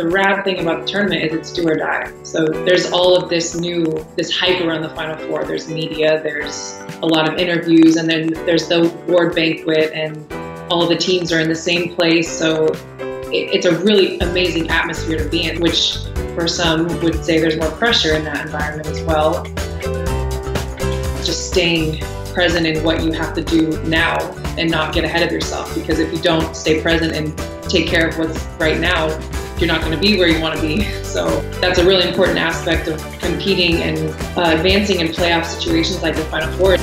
the rad thing about the tournament is it's do or die. So there's all of this hype around the Final Four. There's media, there's a lot of interviews, and then there's the award banquet, and all the teams are in the same place. So it's a really amazing atmosphere to be in, which for some would say there's more pressure in that environment as well. Just staying present in what you have to do now and not get ahead of yourself, because if you don't stay present and take care of what's right now, you're not going to be where you want to be. So that's a really important aspect of competing and advancing in playoff situations like the Final Four.